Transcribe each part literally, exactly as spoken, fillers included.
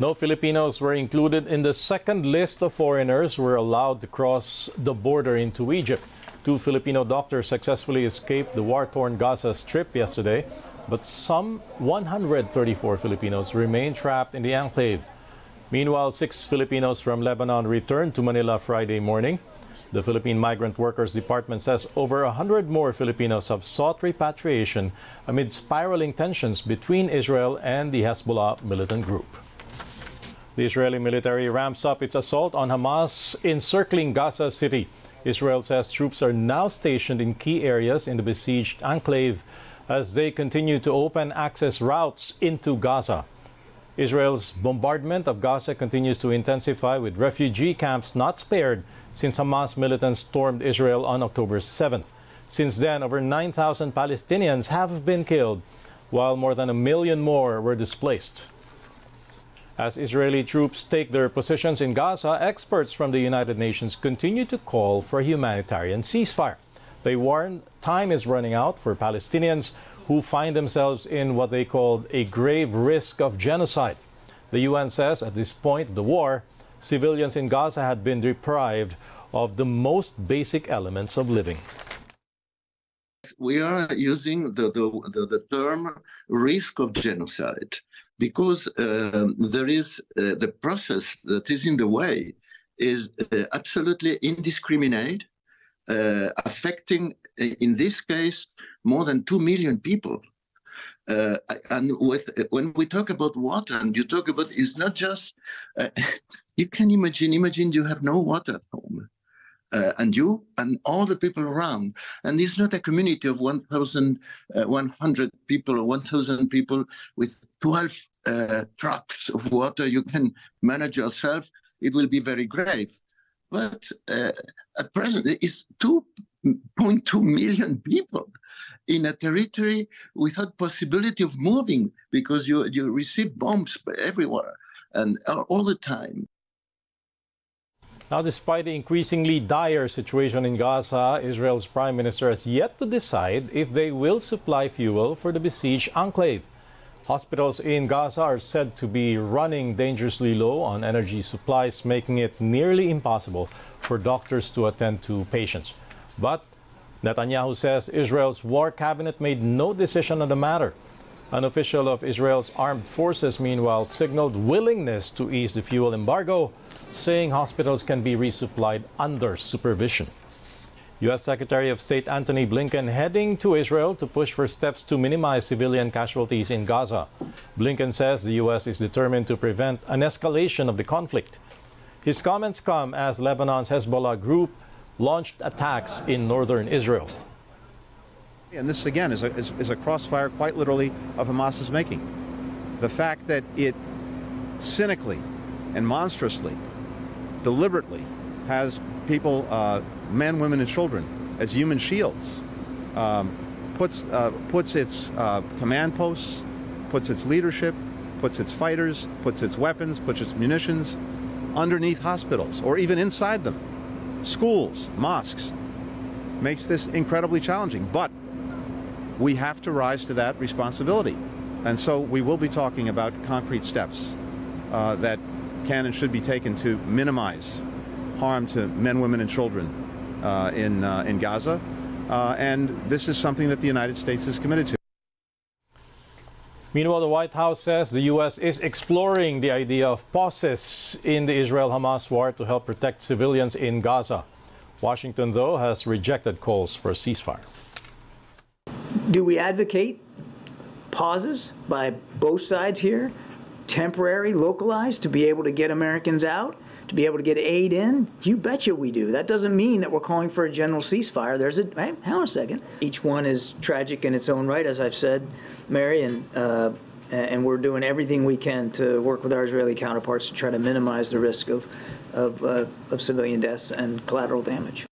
No Filipinos were included in the second list of foreigners who were allowed to cross the border into Egypt. Two Filipino doctors successfully escaped the war-torn Gaza Strip yesterday, but some one hundred thirty-four Filipinos remain trapped in the enclave. Meanwhile, six Filipinos from Lebanon returned to Manila Friday morning. The Philippine Migrant Workers Department says over one hundred more Filipinos have sought repatriation amid spiraling tensions between Israel and the Hezbollah militant group. The Israeli military ramps up its assault on Hamas encircling Gaza City. Israel says troops are now stationed in key areas in the besieged enclave as they continue to open access routes into Gaza. Israel's bombardment of Gaza continues to intensify, with refugee camps not spared since Hamas militants stormed Israel on October seventh. Since then, over nine thousand Palestinians have been killed, while more than a million more were displaced. As Israeli troops take their positions in Gaza, experts from the United Nations continue to call for a humanitarian ceasefire. They warn time is running out for Palestinians who find themselves in what they called a grave risk of genocide. The U N says at this point of the war, civilians in Gaza had been deprived of the most basic elements of living. We are using the, the, the, the term risk of genocide because uh, there is uh, the process that is in the way is uh, absolutely indiscriminate, Uh, affecting, in this case, more than two million people. Uh, and with, when we talk about water, and you talk about, it's not just, uh, you can imagine, imagine you have no water at home, uh, and you and all the people around. And it's not a community of one thousand one hundred people or one thousand people with twelve uh, trucks of water. You can manage yourself. It will be very grave. But uh, at present, it's two point two million people in a territory without possibility of moving because you, you receive bombs everywhere and all the time. Now, despite the increasingly dire situation in Gaza, Israel's prime minister has yet to decide if they will supply fuel for the besieged enclave. Hospitals in Gaza are said to be running dangerously low on energy supplies, making it nearly impossible for doctors to attend to patients. But Netanyahu says Israel's war cabinet made no decision on the matter. An official of Israel's armed forces, meanwhile, signaled willingness to ease the fuel embargo, saying hospitals can be resupplied under supervision. U S Secretary of State Antony Blinken heading to Israel to push for steps to minimize civilian casualties in Gaza. Blinken says the U S is determined to prevent an escalation of the conflict. His comments come as Lebanon's Hezbollah group launched attacks in northern Israel. And this, again, is a, is, is a crossfire, quite literally, of Hamas's making. The fact that it cynically and monstrously, deliberately, has people, uh, men, women, and children, as human shields, um, puts uh, puts its uh, command posts, puts its leadership, puts its fighters, puts its weapons, puts its munitions underneath hospitals or even inside them, schools, mosques. Makes this incredibly challenging. But we have to rise to that responsibility, and so we will be talking about concrete steps uh, that can and should be taken to minimize harm to men, women, and children uh, in, uh, in Gaza, uh, and this is something that the United States is committed to. Meanwhile, the White House says the U S is exploring the idea of pauses in the Israel-Hamas war to help protect civilians in Gaza. Washington, though, has rejected calls for a ceasefire. Do we advocate pauses by both sides here, temporary, localized, to be able to get Americans out? To be able to get aid in? You betcha we do. That doesn't mean that we're calling for a general ceasefire. There's a, hang on a second. Each one is tragic in its own right, as I've said, Mary, and, uh, and we're doing everything we can to work with our Israeli counterparts to try to minimize the risk of, of, uh, of civilian deaths and collateral damage.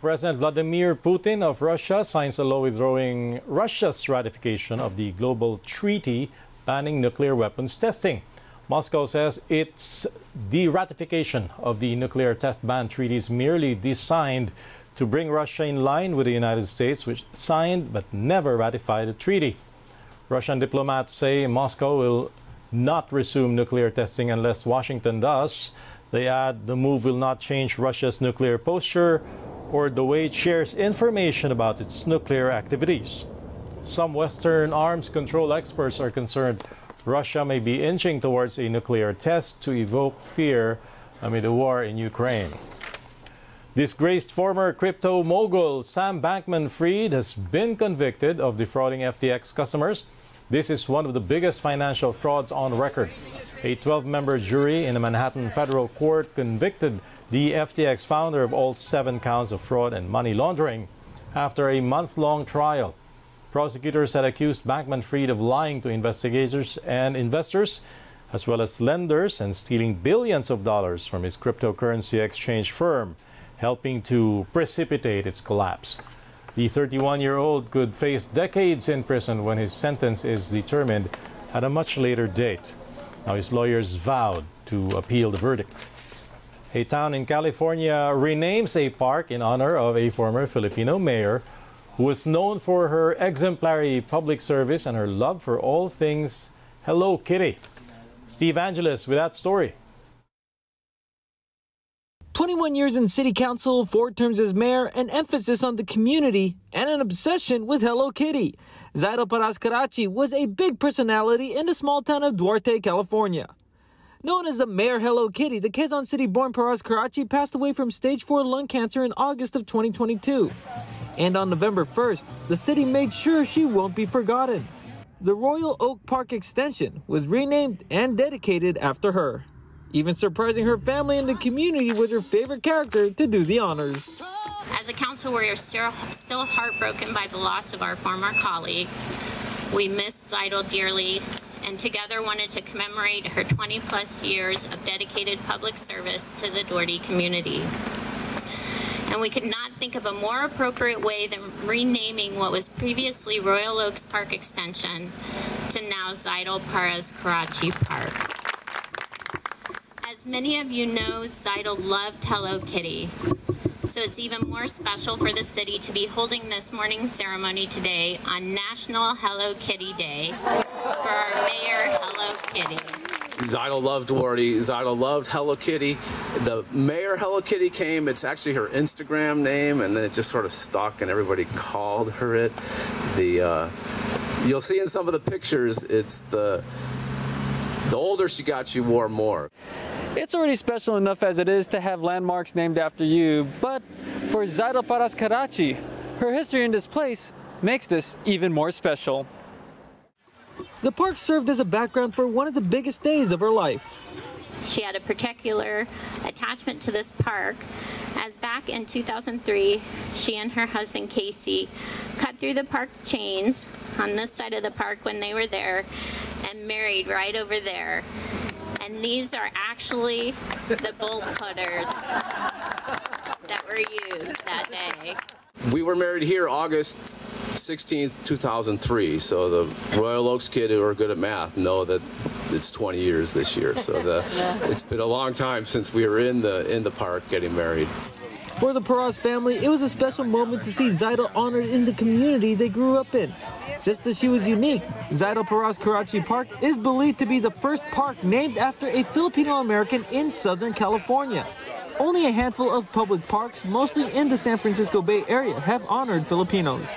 President Vladimir Putin of Russia signs a law withdrawing Russia's ratification of the global treaty banning nuclear weapons testing. Moscow says its de-ratification of the nuclear test ban treaty is merely designed to bring Russia in line with the United States, which signed but never ratified the treaty. Russian diplomats say Moscow will not resume nuclear testing unless Washington does. They add, the move will not change Russia's nuclear posture or the way it shares information about its nuclear activities. Some Western arms control experts are concerned Russia may be inching towards a nuclear test to evoke fear amid a war in Ukraine. Disgraced former crypto mogul Sam Bankman-Fried has been convicted of defrauding F T X customers. This is one of the biggest financial frauds on record. A twelve-member jury in a Manhattan federal court convicted the F T X founder of all seven counts of fraud and money laundering after a month-long trial. Prosecutors had accused Bankman-Fried of lying to investigators and investors, as well as lenders, and stealing billions of dollars from his cryptocurrency exchange firm, helping to precipitate its collapse. The thirty-one-year-old could face decades in prison when his sentence is determined at a much later date. Now, his lawyers vowed to appeal the verdict. A town in California renames a park in honor of a former Filipino mayor who was known for her exemplary public service and her love for all things Hello Kitty. Steve Angeles with that story. twenty-one years in city council, four terms as mayor, an emphasis on the community, and an obsession with Hello Kitty. Zaida Paras-Carachi was a big personality in the small town of Duarte, California. Known as the Mayor Hello Kitty, the Quezon City-born Paras-Carachi passed away from stage four lung cancer in August of twenty twenty-two. And on November first, the city made sure she won't be forgotten. The Royal Oak Park Extension was renamed and dedicated after her, even surprising her family and the community with her favorite character to do the honors. As a council, we are still heartbroken by the loss of our former colleague. We miss Zaida dearly, and together wanted to commemorate her twenty plus years of dedicated public service to the Duarte community. And we could not think of a more appropriate way than renaming what was previously Royal Oaks Park Extension to now Zaida Paras-Carachi Park. As many of you know, Zaida loved Hello Kitty, so it's even more special for the city to be holding this morning's ceremony today on National Hello Kitty Day for our mayor, Hello Kitty. Zaida loved Duarte. Zaida loved Hello Kitty. The mayor Hello Kitty came. It's actually her Instagram name, and then it just sort of stuck, and everybody called her it. The uh, you'll see in some of the pictures, it's the the older she got, she wore more. It's already special enough as it is to have landmarks named after you, but for Zaida Paras-Carachi, her history in this place makes this even more special. The park served as a background for one of the biggest days of her life. She had a particular attachment to this park, as back in two thousand three, she and her husband Casey cut through the park chains on this side of the park when they were there and married right over there. And these are actually the bolt cutters that were used that day. We were married here August sixteenth, two thousand three. So the Royal Oaks kid who are good at math know that it's twenty years this year. So the, it's been a long time since we were in the, in the park getting married. For the Paras family, it was a special moment to see Zaida honored in the community they grew up in. Just as she was unique, Zaida Paras-Carachi Park is believed to be the first park named after a Filipino-American in Southern California. Only a handful of public parks, mostly in the San Francisco Bay Area, have honored Filipinos.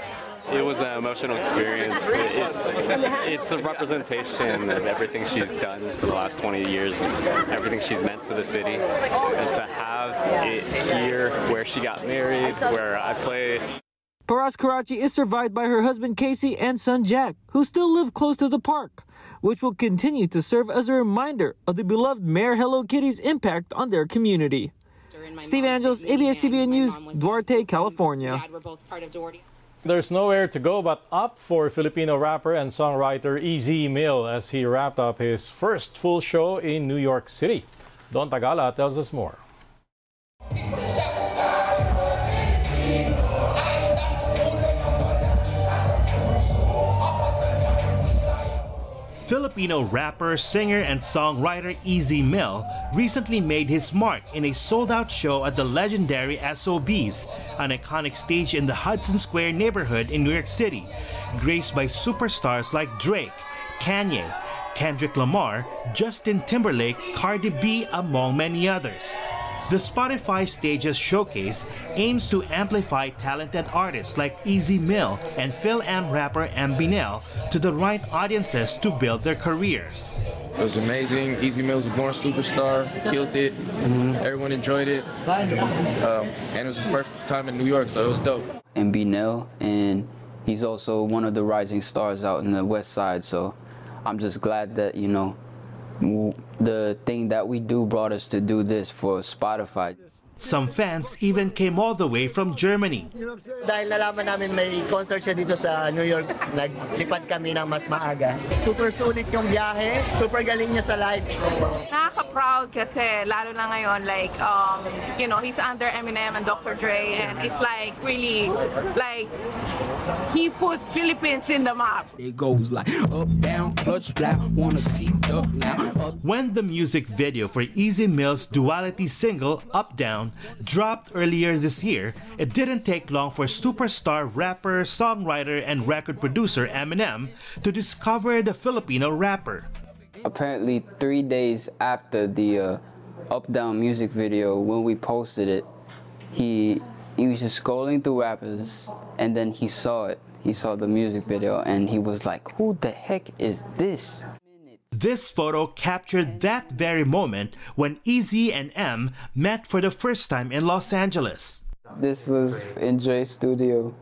It was an emotional experience. It's, it's a representation of everything she's done for the last twenty years, everything she's meant to the city. And to have it here, where she got married, where I play. Paras-Carachi is survived by her husband Casey and son Jack, who still live close to the park, which will continue to serve as a reminder of the beloved Mayor Hello Kitty's impact on their community. Steve Angeles, A B S C B N News, Duarte, California. There's nowhere to go but up for Filipino rapper and songwriter Ez Mil as he wrapped up his first full show in New York City. Don Tagala tells us more. Filipino rapper, singer, and songwriter Ez Mil recently made his mark in a sold-out show at the legendary S O Bs, an iconic stage in the Hudson Square neighborhood in New York City, graced by superstars like Drake, Kanye, Kendrick Lamar, Justin Timberlake, Cardi B, among many others. The Spotify Stages Showcase aims to amplify talented artists like Ez Mil and Phil Am rapper M.Binell to the right audiences to build their careers. It was amazing. Ez Mil was a born superstar, killed it, mm-hmm. Everyone enjoyed it, um, and it was his first time in New York, so it was dope. M.Binell, and he's also one of the rising stars out in the West Side, so I'm just glad that, you know, the thing that we do brought us to do this for Spotify. Some fans even came all the way from Germany. Dahil nalaman namin may concert siya dito sa New York, naglipad kami ng mas maaga. Super sulit yung biyahe, super galing niya sa live. Nakaka-proud kasi lalo na ngayon, like, um, you know, he's under Eminem and Doctor Dre, and it's like really, like, he put Philippines in the map. It goes like up, down, clutch, black, wanna see the loud, up. When the music video for Ez Mil's duality single, Up Down, dropped earlier this year, it didn't take long for superstar rapper, songwriter, and record producer Eminem to discover the Filipino rapper. Apparently, three days after the uh, Up Down music video, when we posted it, he, he was just scrolling through rappers, and then he saw it. He saw the music video, and he was like, who the heck is this? This photo captured that very moment when Ez and M met for the first time in Los Angeles. This was in Dre's studio.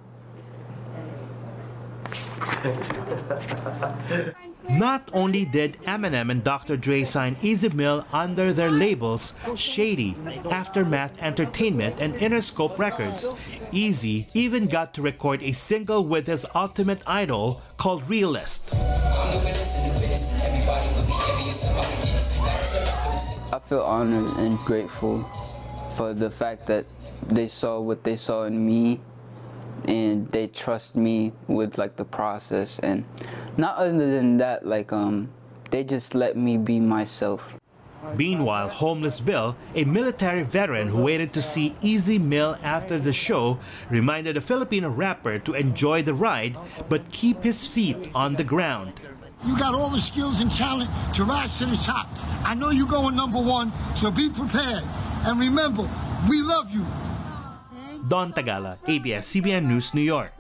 Not only did Eminem and Doctor Dre sign Ez Mil under their labels Shady, Aftermath Entertainment, and Interscope Records, Ez even got to record a single with his ultimate idol called Realist. I feel honored and grateful for the fact that they saw what they saw in me, and they trust me with like the process, and not other than that, like um they just let me be myself. Meanwhile, Homeless Bill, a military veteran who waited to see Ez Mil after the show, reminded a Filipino rapper to enjoy the ride but keep his feet on the ground. You got all the skills and talent to rise to the top. I know you're going number one, so be prepared. And remember, we love you. Don Tagala, A B S C B N News, New York.